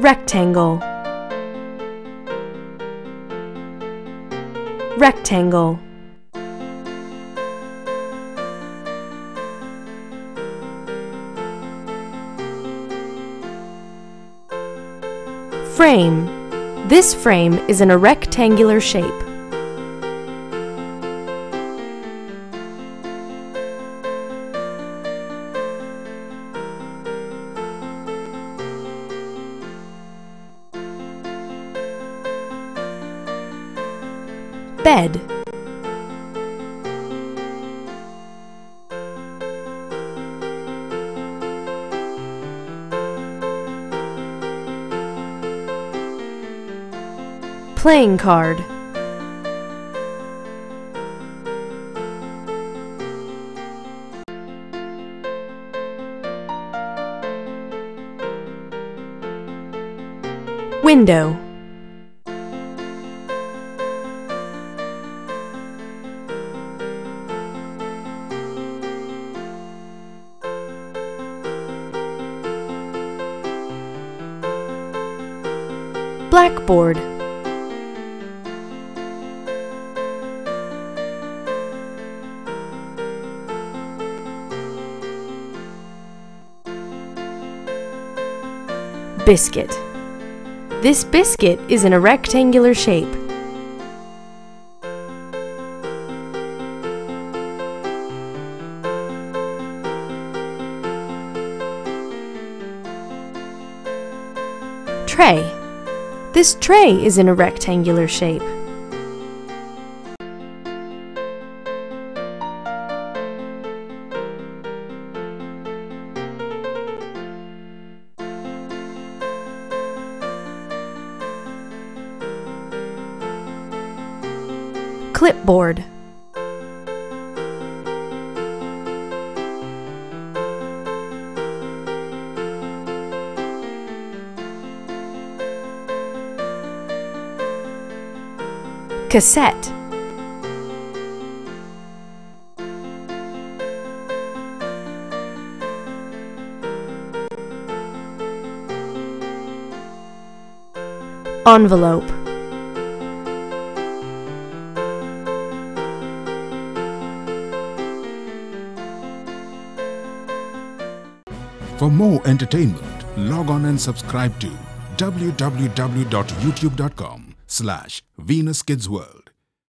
Rectangle, rectangle, frame. This frame is in a rectangular shape. Bed, playing card, window, blackboard, biscuit. This biscuit is in a rectangular shape. Tray. This tray is in a rectangular shape. Clipboard, cassette, envelope, For more entertainment, log on and subscribe to www.youtube.com/VenusKidsWorld.